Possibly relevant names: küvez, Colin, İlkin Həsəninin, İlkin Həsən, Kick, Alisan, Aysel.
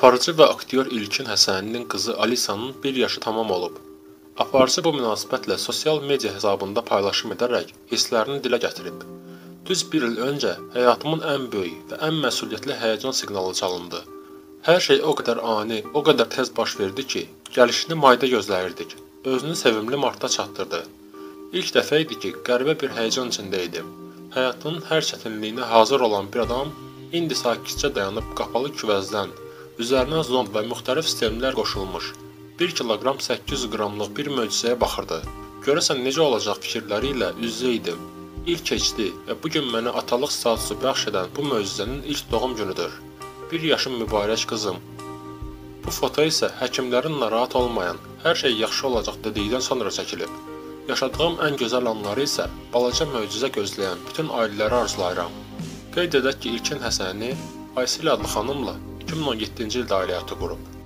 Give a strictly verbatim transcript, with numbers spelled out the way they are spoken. Aparıcı və aktyor İlkin Həsəninin qızı Alisanın bir yaşı tamam olub. Aparıcı bu münasibətlə sosial media hesabında paylaşım edərək hisslərini dilə gətirib. Düz bir il öncə həyatımın ən böyük və ən məsuliyyətli həyəcan siqnalı çalındı. Hər şey o qədər ani, o qədər tez baş verdi ki, gəlişini mayda gözləyirdik. Özünü sevimli martda çatdırdı. İlk dəfə idi ki, qəribə bir həyəcan içində idim. Həyatının hər çətinliyinə hazır olan bir adam indi sakitcə dayanıb qapalı küvəzdən, üzərinə zond və müxtəlif sistemlər qoşulmuş, bir kiloqram səkkiz yüz qramlıq bir möcüzəyə baxırdı. Görəsən necə olacaq fikirləri ilə üz-üzə idim. İl keçdi və bugün mənə atalıq statusu bəxş edən bu möcüzənin ilk doğum günüdür. Bir yaşım mübarək qızım. Bu foto isə həkimlərin narahat olmayan, hər şey yaxşı olacaq dedikdən sonra çəkilib. Yaşadığım ən gözəl anları isə balaca möcüzə gözləyən bütün ailələri arzulayıram. Qeyd edək ki, İlkin Həsəni Aysel adlı xanımla iki min on yeddinci ildə ailə həyatı qurub.